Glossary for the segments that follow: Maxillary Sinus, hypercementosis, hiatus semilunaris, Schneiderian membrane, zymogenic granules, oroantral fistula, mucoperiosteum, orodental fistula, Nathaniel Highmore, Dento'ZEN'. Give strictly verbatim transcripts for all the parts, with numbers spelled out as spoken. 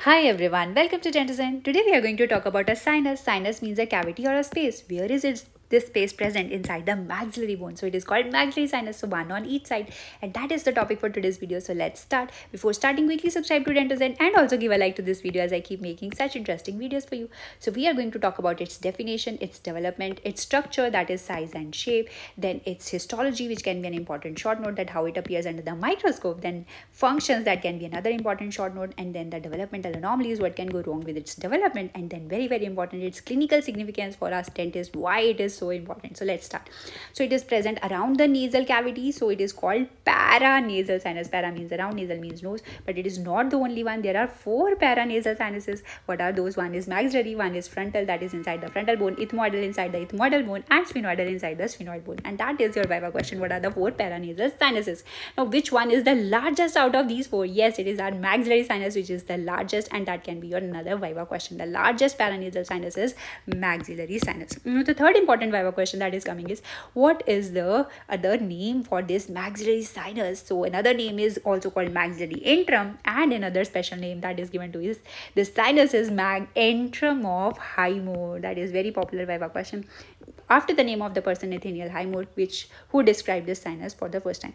Hi everyone, welcome to Dento'ZEN'. Today we are going to talk about a sinus. Sinus means a cavity or a space. Where is it? This space present inside the maxillary bone. So it is called maxillary sinus. So one on each side. And that is the topic for today's video. So let's start. Before starting, quickly subscribe to Dento'ZEN' and also give a like to this video as I keep making such interesting videos for you. So we are going to talk about its definition, its development, its structure, that is size and shape. Then its histology, which can be an important short note, that how it appears under the microscope. Then functions, that can be another important short note. And then the developmental anomalies, what can go wrong with its development. And then very, very important, its clinical significance for us dentists, why it is so important. So let's start. So it is present around the nasal cavity. So it is called paranasal sinus. Para means around, nasal means nose, but it is not the only one. There are four paranasal sinuses. What are those? One is maxillary, one is frontal, that is inside the frontal bone, ethmoidal inside the ethmoidal bone, and sphenoidal inside the sphenoid bone. And that is your viva question. What are the four paranasal sinuses? Now, which one is the largest out of these four? Yes, it is our maxillary sinus, which is the largest, and that can be your another viva question. The largest paranasal sinus is maxillary sinus. Now, the third important viva question that is coming is, what is the other name for this maxillary sinus? So another name is also called maxillary antrum, and another special name that is given to is the sinus is mag antrum of Highmore. That is very popular viva question, after the name of the person Nathaniel Highmore, which who described this sinus for the first time.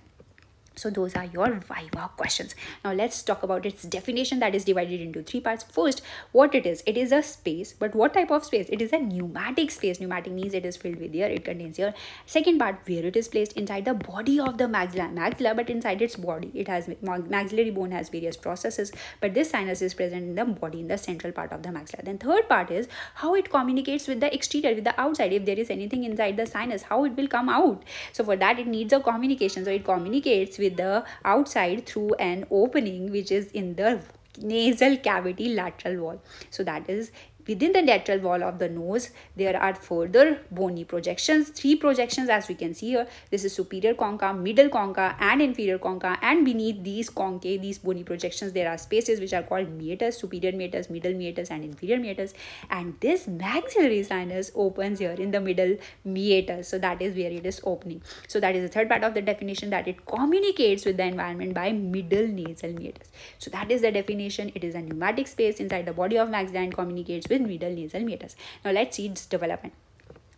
So those are your viva questions. Now let's talk about its definition, that is divided into three parts. First, what it is. It is a space, but what type of space? It is a pneumatic space. Pneumatic means it is filled with air, it contains air. Second part, where it is placed inside the body of the maxilla, maxilla but inside its body. It has, maxillary bone has various processes, but this sinus is present in the body, in the central part of the maxilla. Then third part is how it communicates with the exterior, with the outside. If there is anything inside the sinus, how it will come out. So for that, it needs a communication. So it communicates with the outside through an opening which is in the nasal cavity lateral wall. So that is within the lateral wall of the nose. There are further bony projections, three projections as we can see here. This is superior concha, middle concha, and inferior concha, and beneath these conchae, these bony projections, there are spaces which are called meatus, superior meatus, middle meatus, and inferior meatus. And this maxillary sinus opens here in the middle meatus. So that is where it is opening. So that is the third part of the definition, that it communicates with the environment by middle nasal meatus. So that is the definition. It is a pneumatic space inside the body of maxilla and communicates with middle nasal meatus. Now let's see its development.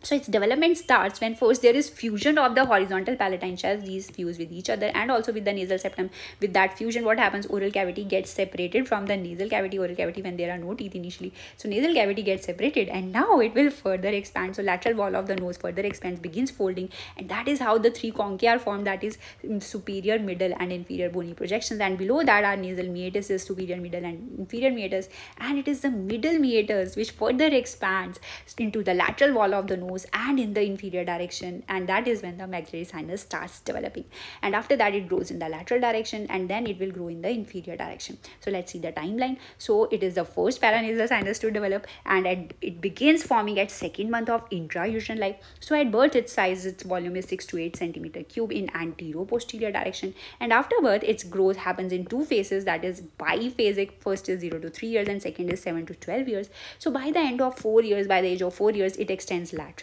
So its development starts when first there is fusion of the horizontal palatine shells. These fuse with each other and also with the nasal septum. With that fusion, what happens? Oral cavity gets separated from the nasal cavity. Oral cavity when there are no teeth initially. So nasal cavity gets separated and now it will further expand. So lateral wall of the nose further expands, begins folding, and that is how the three conchae are formed. That is superior, middle, and inferior bony projections. And below that are nasal meatus, is superior, middle, and inferior meatus. And it is the middle meatus which further expands into the lateral wall of the nose and in the inferior direction, and that is when the maxillary sinus starts developing. And after that, it grows in the lateral direction, and then it will grow in the inferior direction. So let's see the timeline. So it is the first paranasal sinus to develop, and it begins forming at second month of intrauterine life. So at birth, its size, its volume is six to eight centimeter cube in antero-posterior direction, and after birth, its growth happens in two phases, that is biphasic. First is zero to three years and second is seven to twelve years. So by the end of four years, by the age of four years, it extends laterally.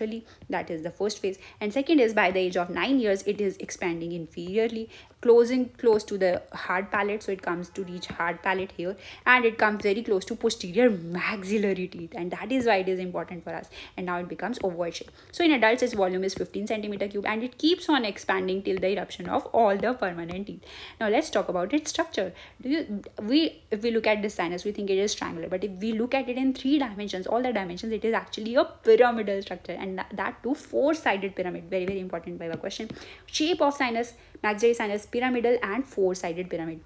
That is the first phase. And second is by the age of nine years, it is expanding inferiorly, closing close to the hard palate. So it comes to reach hard palate here, and it comes very close to posterior maxillary teeth, and that is why it is important for us. And now it becomes ovoid shape. So in adults, its volume is fifteen centimeter cube, and it keeps on expanding till the eruption of all the permanent teeth. Now let's talk about its structure. Do you, we if we look at this sinus, we think it is triangular, but if we look at it in three dimensions, all the dimensions, it is actually a pyramidal structure, and that too four-sided pyramid. Very, very important viva question. Shape of sinus, maxillary sinus, pyramidal and four-sided pyramid.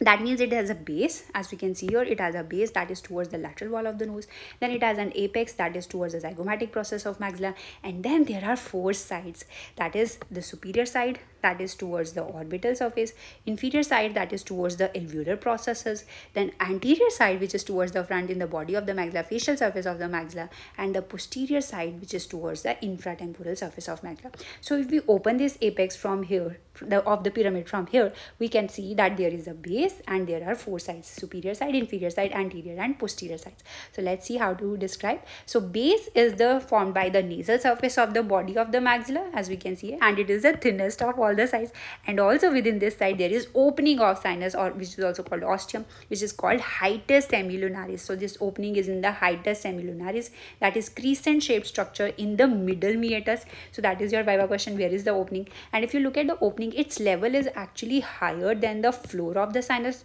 That means it has a base, as we can see here. It has a base that is towards the lateral wall of the nose. Then it has an apex that is towards the zygomatic process of maxilla. And then there are four sides. That is the superior side, that is towards the orbital surface, inferior side that is towards the alveolar processes, then anterior side which is towards the front in the body of the maxilla, facial surface of the maxilla, and the posterior side which is towards the infratemporal surface of maxilla. So if we open this apex from here, the, of the pyramid from here, we can see that there is a base and there are four sides: superior side, inferior side, anterior and posterior sides. So let's see how to describe. So base is the formed by the nasal surface of the body of the maxilla, as we can see, and it is the thinnest of all called the size, and also within this side there is opening of sinus, or which is also called ostium, which is called hiatus semilunaris. So this opening is in the hiatus semilunaris, that is crescent shaped structure in the middle meatus. So that is your viva question, where is the opening. And if you look at the opening, its level is actually higher than the floor of the sinus.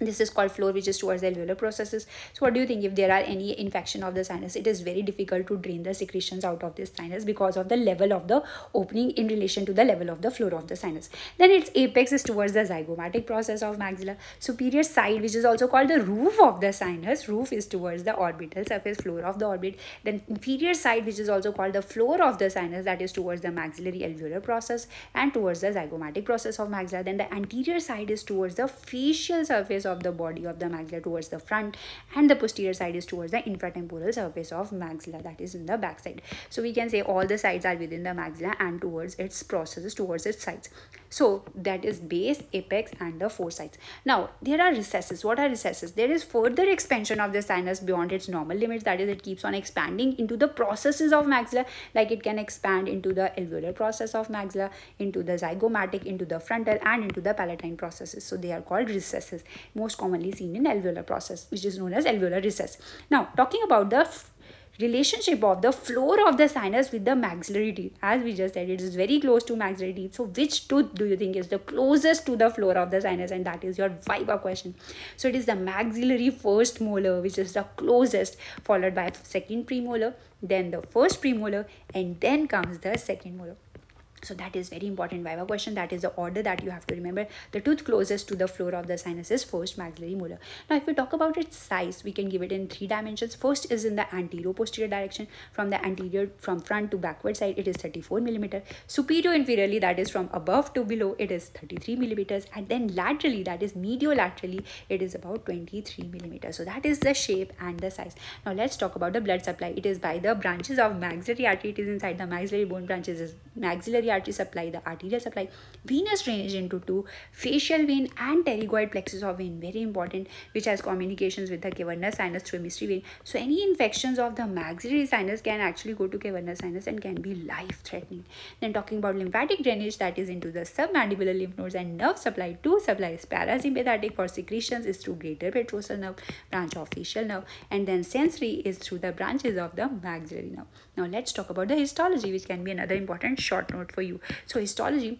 This is called floor, which is towards the alveolar processes. So what do you think? If there are any infection of the sinus, it is very difficult to drain the secretions out of this sinus because of the level of the opening in relation to the level of the floor of the sinus. Then its apex is towards the zygomatic process of maxilla. Superior side, which is also called the roof of the sinus, roof is towards the orbital surface, floor of the orbit. Then inferior side, which is also called the floor of the sinus, that is towards the maxillary alveolar process and towards the zygomatic process of maxilla. Then the anterior side is towards the facial surface of the body of the maxilla, towards the front, and the posterior side is towards the infratemporal surface of maxilla, that is in the back side. So we can say all the sides are within the maxilla and towards its processes, towards its sides. So that is base, apex, and the four sides. Now there are recesses. What are recesses? There is further expansion of the sinus beyond its normal limits, that is it keeps on expanding into the processes of maxilla, like it can expand into the alveolar process of maxilla, into the zygomatic, into the frontal, and into the palatine processes. So they are called recesses, most commonly seen in alveolar process, which is known as alveolar recess. Now talking about the relationship of the floor of the sinus with the maxillary teeth, as we just said, it is very close to maxillary teeth. So which tooth do you think is the closest to the floor of the sinus? And that is your viva question. So it is the maxillary first molar, which is the closest, followed by second premolar, then the first premolar, and then comes the second molar. So that is very important viva question. That is the order that you have to remember. The tooth closest to the floor of the sinus is first maxillary molar. Now if we talk about its size, we can give it in three dimensions. First is in the antero-posterior direction, from the anterior, from front to backward side, it is thirty-four millimeters. Superior inferiorly, that is from above to below, it is thirty-three millimeters. And then laterally, that is mediolaterally, it is about twenty-three millimeters. So that is the shape and the size. Now let's talk about the blood supply. It is by the branches of maxillary artery. It is inside the maxillary bone branches. Is maxillary artery supply, the arterial supply. Venous drainage into two, facial vein and pterygoid plexus of vein, very important, which has communications with the cavernous sinus through mystery vein. So any infections of the maxillary sinus can actually go to cavernous sinus and can be life threatening. Then talking about lymphatic drainage, that is into the submandibular lymph nodes and nerve supply. Two supplies, parasympathetic for secretions is through greater petrosal nerve, branch of facial nerve, and then sensory is through the branches of the maxillary nerve. Now let's talk about the histology, which can be another important short note for you. So histology,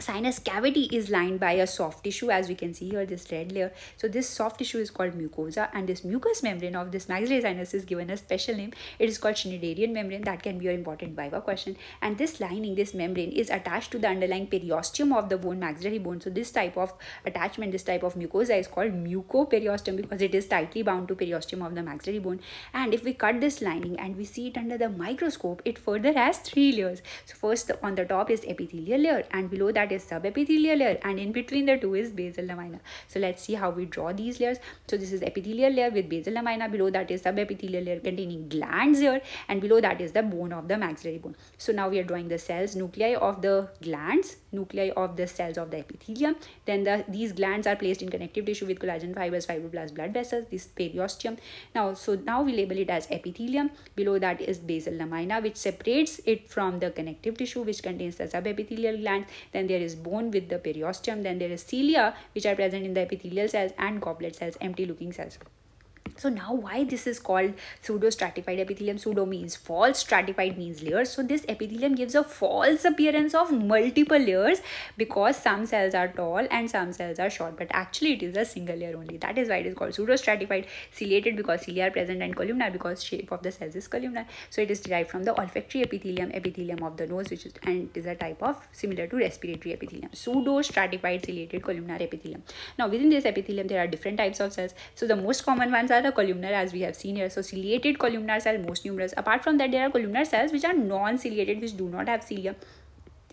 sinus cavity is lined by a soft tissue, as we can see here, this red layer. So this soft tissue is called mucosa, and this mucous membrane of this maxillary sinus is given a special name. It is called Schneiderian membrane. That can be your important viva question. And this lining, this membrane, is attached to the underlying periosteum of the bone, maxillary bone. So this type of attachment, this type of mucosa is called mucoperiosteum, because it is tightly bound to periosteum of the maxillary bone. And if we cut this lining and we see it under the microscope, it further has three layers. So first on the top is epithelial layer, and below that is subepithelial layer, and in between the two is basal lamina. So let's see how we draw these layers. So this is epithelial layer with basal lamina, below that is subepithelial layer containing glands here, and below that is the bone of the maxillary bone. So now we are drawing the cells, nuclei of the glands, nuclei of the cells of the epithelium. Then the these glands are placed in connective tissue with collagen fibers, fibroblasts, blood vessels, this periosteum. Now so now we label it as epithelium. Below that is basal lamina, which separates it from the connective tissue, which contains the subepithelial gland. Then there is bone with the periosteum. Then there is cilia, which are present in the epithelial cells, and goblet cells, empty looking cells. So now why this is called pseudo stratified epithelium? Pseudo means false, stratified means layers. So this epithelium gives a false appearance of multiple layers, because some cells are tall and some cells are short, but actually it is a single layer only. That is why it is called pseudo stratified. Ciliated because cilia are present, and columnar because shape of the cells is columnar. So it is derived from the olfactory epithelium, epithelium of the nose, which is, and it is a type of similar to respiratory epithelium. Pseudo stratified ciliated columnar epithelium. Now within this epithelium there are different types of cells. So the most common ones are the columnar, as we have seen here. So ciliated columnar cell most numerous. Apart from that, there are columnar cells which are non-ciliated, which do not have cilia.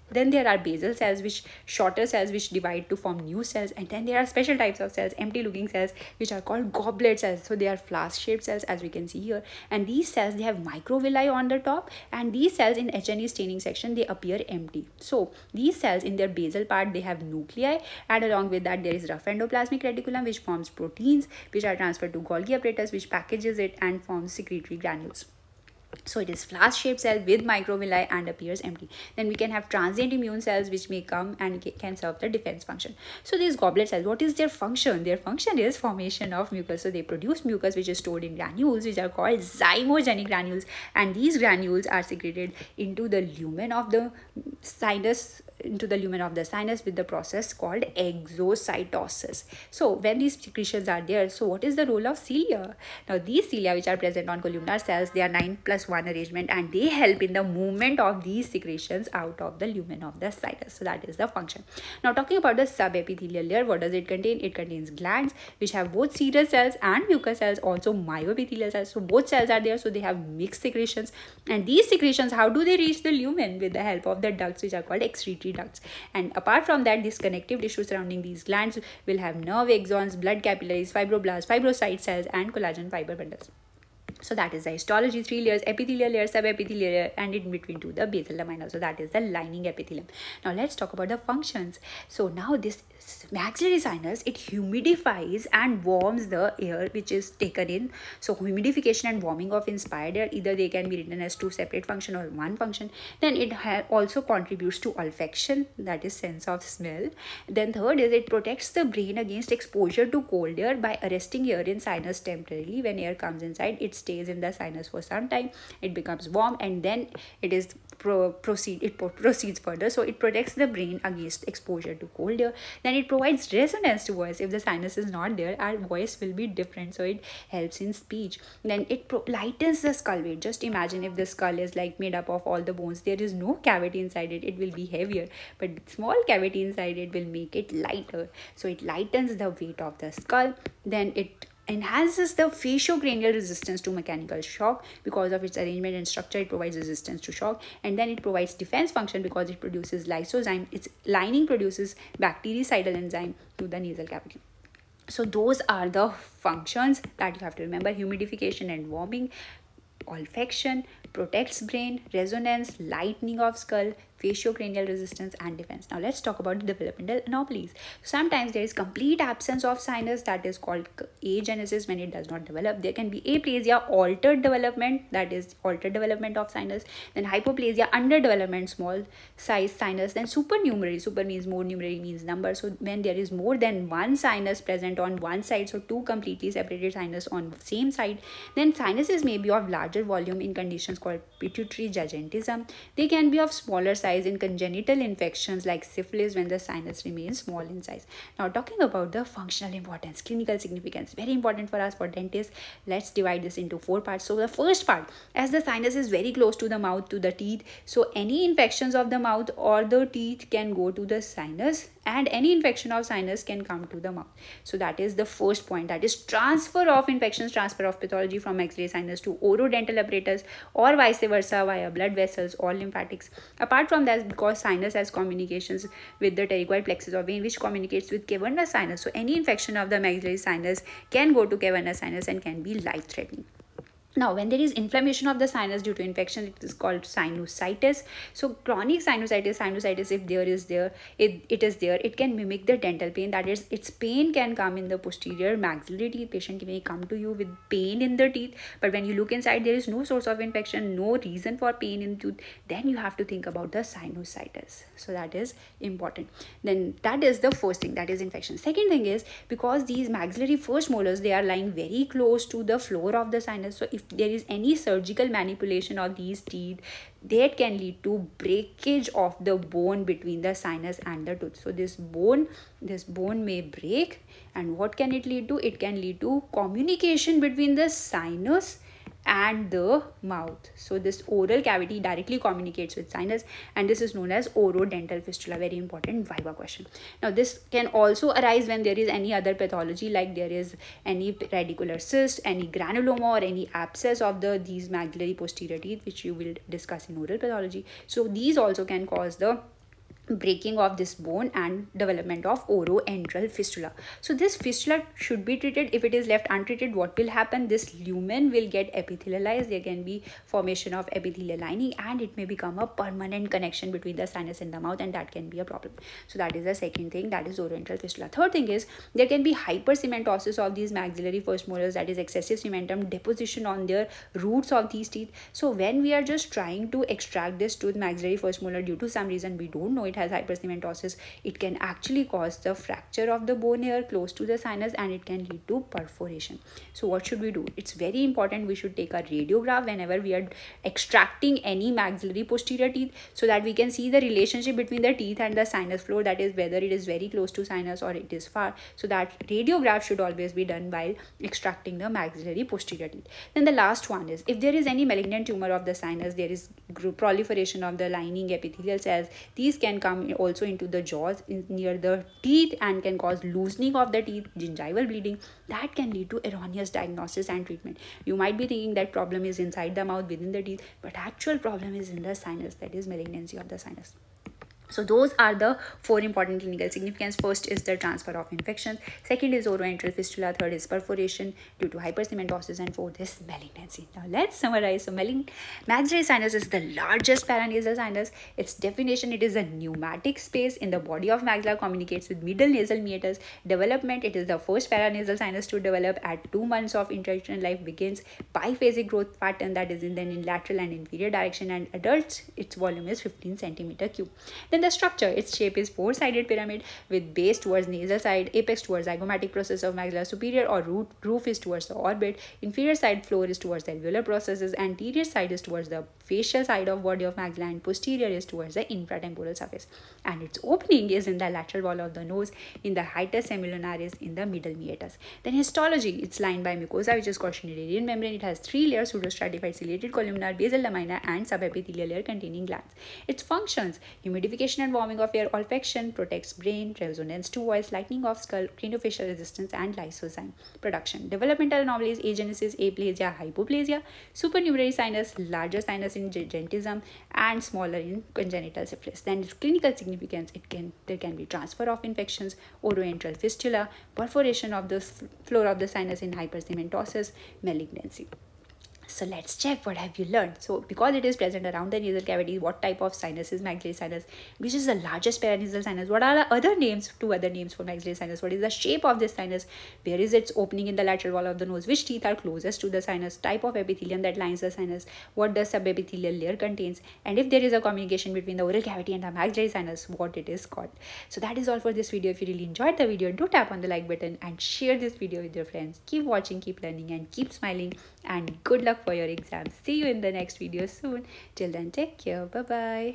Then there are basal cells, which shorter cells which divide to form new cells. And then there are special types of cells, empty looking cells, which are called goblet cells. So they are flask shaped cells, as we can see here. And these cells, they have microvilli on the top, and these cells in H N E staining section, they appear empty. So these cells in their basal part, they have nuclei, and along with that there is rough endoplasmic reticulum, which forms proteins, which are transferred to Golgi apparatus, which packages it and forms secretory granules. So it is flask-shaped cell with microvilli and appears empty. Then we can have transient immune cells which may come and can serve the defense function. So these goblet cells, what is their function? Their function is formation of mucus. So they produce mucus which is stored in granules which are called zymogenic granules, and these granules are secreted into the lumen of the sinus into the lumen of the sinus with the process called exocytosis. So when these secretions are there, so what is the role of cilia? Now these cilia which are present on columnar cells, they are nine plus one arrangement, and they help in the movement of these secretions out of the lumen of the sinus. So that is the function. Now talking about the subepithelial layer, what does it contain? It contains glands which have both serous cells and mucus cells, also myoepithelial cells. So both cells are there, so they have mixed secretions, and these secretions, how do they reach the lumen? With the help of the ducts which are called excretory ducts. And apart from that, this connective tissue surrounding these glands will have nerve axons, blood capillaries, fibroblasts, fibrocyte cells, and collagen fiber bundles. So that is the histology, three layers, epithelial layer, subepithelial layer, and in between to the basal lamina. So that is the lining epithelium. Now let's talk about the functions. So now this maxillary sinus, it humidifies and warms the air which is taken in. So humidification and warming of inspired air, either they can be written as two separate function or one function. Then it also contributes to olfaction, that is sense of smell. Then third is it protects the brain against exposure to cold air by arresting air in sinus temporarily. When air comes inside, it stays in the sinus for some time, it becomes warm, and then it is pro proceed it pro proceeds further. So it protects the brain against exposure to cold air. Then it provides resonance to voice. If the sinus is not there, our voice will be different, so it helps in speech. Then it pro lightens the skull weight. Just imagine if the skull is like made up of all the bones, there is no cavity inside it, it will be heavier, but small cavity inside it will make it lighter, so it lightens the weight of the skull. Then it enhances the faciocranial resistance to mechanical shock. Because of its arrangement and structure, it provides resistance to shock. And then it provides defense function because it produces lysozyme. Its lining produces bactericidal enzyme to the nasal cavity. So those are the functions that you have to remember: humidification and warming, olfaction, protects brain, resonance, lightening of skull, faciocranial resistance, and defense. Now let's talk about the developmental anomalies. Sometimes there is complete absence of sinus, that is called agenesis, when it does not develop. There can be aplasia, altered development, that is altered development of sinus. Then hypoplasia, underdevelopment, small size sinus. Then supernumerary, super means more, numerary means number. So when there is more than one sinus present on one side, so two completely separated sinus on the same side. Then sinuses may be of larger volume in conditions called pituitary gigantism. They can be of smaller size in congenital infections like syphilis when the sinus remains small in size. Now talking about the functional importance, clinical significance, very important for us, for dentists. Let's divide this into four parts. So the first part, as the sinus is very close to the mouth, to the teeth, so any infections of the mouth or the teeth can go to the sinus, and any infection of sinus can come to the mouth. So that is the first point, that is transfer of infections, transfer of pathology from maxillary sinus to orodental apparatus or vice versa via blood vessels or lymphatics. Apart from that, because sinus has communications with the pterygoid plexus or vein which communicates with cavernous sinus, so any infection of the maxillary sinus can go to cavernous sinus and can be life-threatening. Now, when there is inflammation of the sinus due to infection, it is called sinusitis. So chronic sinusitis, sinusitis, if there is there, it, it is there, it can mimic the dental pain. That is, its pain can come in the posterior maxillary teeth. Patient may come to you with pain in the teeth, but when you look inside, there is no source of infection, no reason for pain in tooth. Then you have to think about the sinusitis. So that is important. Then that is the first thing, that is infection. Second thing is, because these maxillary first molars, they are lying very close to the floor of the sinus. So if there is any surgical manipulation of these teeth, that can lead to breakage of the bone between the sinus and the tooth. So this bone, this bone may break, and what can it lead to? It can lead to communication between the sinus and the mouth. So this oral cavity directly communicates with sinus, and this is known as orodental fistula. Very important viva question. Now this can also arise when there is any other pathology, like there is any radicular cyst, any granuloma, or any abscess of the these maxillary posterior teeth, which you will discuss in oral pathology. So these also can cause the breaking of this bone and development of oroantral fistula. So this fistula should be treated. If it is left untreated, what will happen? This lumen will get epithelialized. There can be formation of epithelial lining and it may become a permanent connection between the sinus and the mouth, and that can be a problem. So that is the second thing, that is oroantral fistula. Third thing is there can be hypercementosis of these maxillary first molars, that is excessive cementum deposition on their roots of these teeth. So when we are just trying to extract this tooth maxillary first molar, due to some reason we don't know it has hypercementosis, it can actually cause the fracture of the bone here close to the sinus and it can lead to perforation. So what should we do? It's very important, we should take a radiograph whenever we are extracting any maxillary posterior teeth, so that we can see the relationship between the teeth and the sinus floor, that is whether it is very close to sinus or it is far. So that radiograph should always be done while extracting the maxillary posterior teeth. Then the last one is, if there is any malignant tumor of the sinus, there is proliferation of the lining epithelial cells, these can come also into the jaws in, near the teeth and can cause loosening of the teeth, gingival bleeding, that can lead to erroneous diagnosis and treatment. You might be thinking that problem is inside the mouth, within the teeth, but actual problem is in the sinus, that is malignancy of the sinus. So those are the four important clinical significance. First is the transfer of infections, second is oroantral fistula, third is perforation due to hypercementosis, and fourth is malignancy. Now let's summarize. So maxillary sinus is the largest paranasal sinus. Its definition, it is a pneumatic space in the body of maxilla, communicates with middle nasal meatus. Development, it is the first paranasal sinus to develop at two months of intestinal life, begins biphasic growth pattern, that is in then in lateral and inferior direction, and adults its volume is fifteen centimeter cube. Then the structure, its shape is four-sided pyramid with base towards nasal side, apex towards zygomatic process of maxilla superior or root, roof is towards the orbit, inferior side floor is towards the alveolar processes, anterior side is towards the facial side of body of maxilla, and posterior is towards the infratemporal surface, and its opening is in the lateral wall of the nose, in the hiatus semilunaris, in the middle meatus. Then histology, it's lined by mucosa which is called Schneiderian membrane. It has three layers: pseudostratified ciliated columnar, basal lamina, and subepithelial layer containing glands. Its functions: humidification and warming of air, olfaction, protects brain, resonance to voice, lightening of skull, craniofacial resistance, and lysozyme production. Developmental anomalies: agenesis, aplasia, hypoplasia, supernumerary sinus, larger sinus in gigantism, and smaller in congenital syphilis. Then its clinical significance, it can there can be transfer of infections, oroantral fistula, perforation of the floor of the sinus in hypercementosis, malignancy. So let's check what have you learned. So because it is present around the nasal cavity, what type of sinus is maxillary sinus, which is the largest paranasal sinus, what are the other names, two other names for maxillary sinus, what is the shape of this sinus, where is its opening in the lateral wall of the nose, which teeth are closest to the sinus, type of epithelium that lines the sinus, what the subepithelial layer contains, and if there is a communication between the oral cavity and the maxillary sinus, what it is called. So that is all for this video. If you really enjoyed the video, do tap on the like button and share this video with your friends. Keep watching, keep learning, and keep smiling, and good luck for your exams. See you in the next video soon. Till then, take care. Bye bye.